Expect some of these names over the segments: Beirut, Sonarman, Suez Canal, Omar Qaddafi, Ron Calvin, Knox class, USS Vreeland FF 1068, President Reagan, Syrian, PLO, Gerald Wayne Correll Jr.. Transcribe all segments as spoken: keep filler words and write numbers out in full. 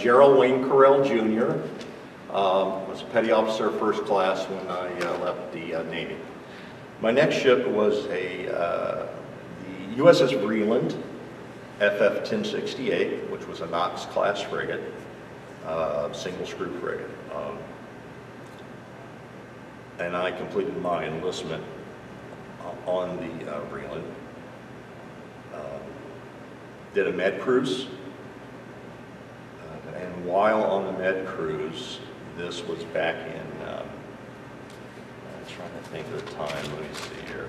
Gerald Wayne Correll Junior Um, was a petty officer first class when I uh, left the uh, Navy. My next ship was a uh, the U S S Vreeland F F ten sixty-eight, which was a Knox class frigate, uh, single screw frigate, um, and I completed my enlistment uh, on the uh, Vreeland. Um, did a med cruise, uh, and while on the med cruise, this was back in, um, I'm trying to think of the time, let me see here.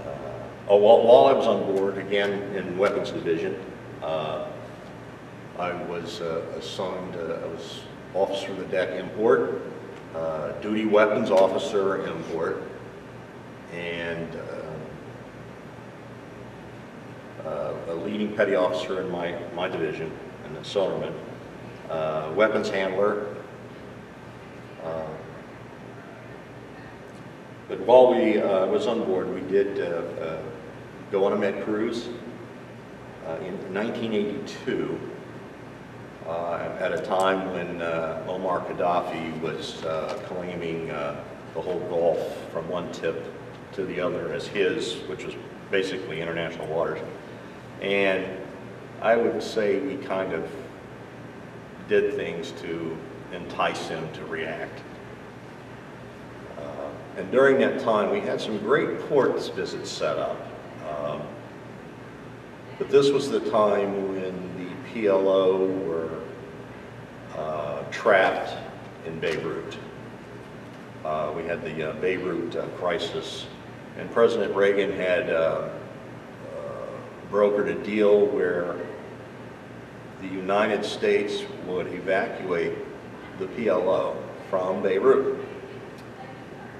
Uh, oh, while, while I was on board, again, in Weapons Division, uh, I was uh, assigned, uh, I was Officer of the Deck Import, uh, Duty Weapons Officer Import, and uh, uh, a leading petty officer in my, my division, and then Sonarman, uh, Weapons Handler. Uh, but while we uh, was on board, we did uh, uh, go on a med cruise uh, in nineteen eighty-two, uh, at a time when uh, Omar Qaddafi was uh, claiming uh, the whole Gulf from one tip to the other as his, which was basically international waters. And I would say we kind of did things to entice him to react. Uh, and during that time, we had some great ports visits set up. Um, but this was the time when the P L O were uh, trapped in Beirut. Uh, we had the uh, Beirut uh, crisis, and President Reagan had uh, uh, brokered a deal where the United States would evacuate the P L O from Beirut.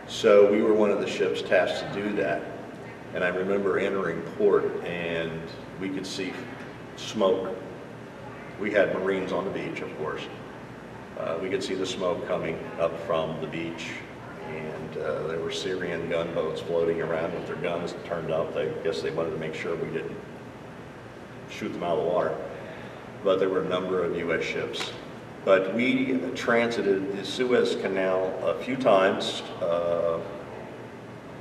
So we were one of the ships tasked to do that. And I remember entering port and we could see smoke. We had Marines on the beach, of course. Uh, we could see the smoke coming up from the beach, and uh, there were Syrian gunboats floating around with their guns turned up. I guess they wanted to make sure we didn't shoot them out of the water. But there were a number of U S ships. But we transited the Suez Canal a few times, uh,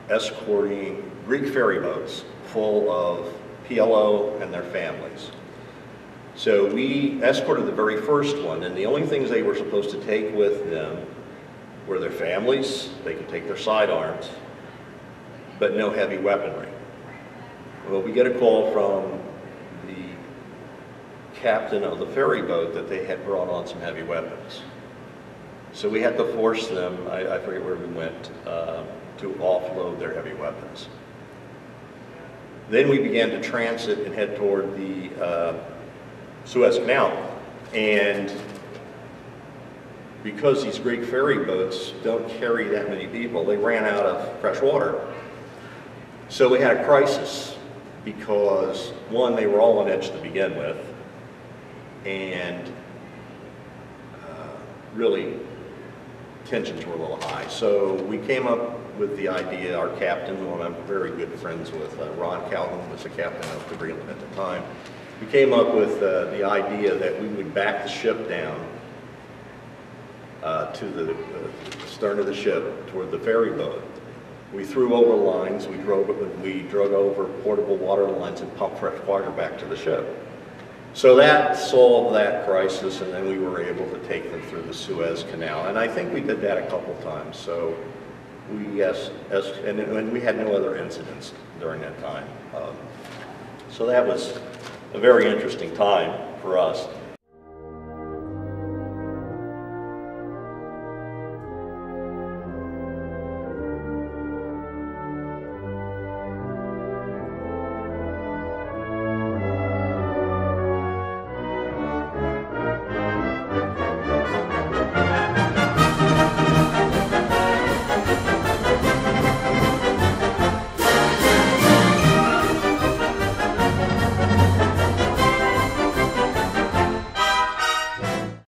escorting Greek ferry boats full of P L O and their families. So we escorted the very first one, and the only things they were supposed to take with them were their families. They could take their sidearms, but no heavy weaponry. Well, we get a call from captain of the ferry boat that they had brought on some heavy weapons. So we had to force them, I, I forget where we went, uh, to offload their heavy weapons. Then we began to transit and head toward the uh, Suez Canal. And because these Greek ferry boats don't carry that many people, they ran out of fresh water. So we had a crisis because, one, they were all on edge to begin with, and uh, really tensions were a little high. So we came up with the idea, our captain, who I'm very good friends with, uh, Ron Calvin was the captain of the Vreeland at the time. We came up with uh, the idea that we would back the ship down uh, to the uh, stern of the ship toward the ferry boat. We threw over lines, we drove, we drug over portable water lines and pumped fresh water back to the ship. So that solved that crisis, and then we were able to take them through the Suez Canal. And I think we did that a couple times. So we, yes, as, and, and we had no other incidents during that time. Um, so that was a very interesting time for us.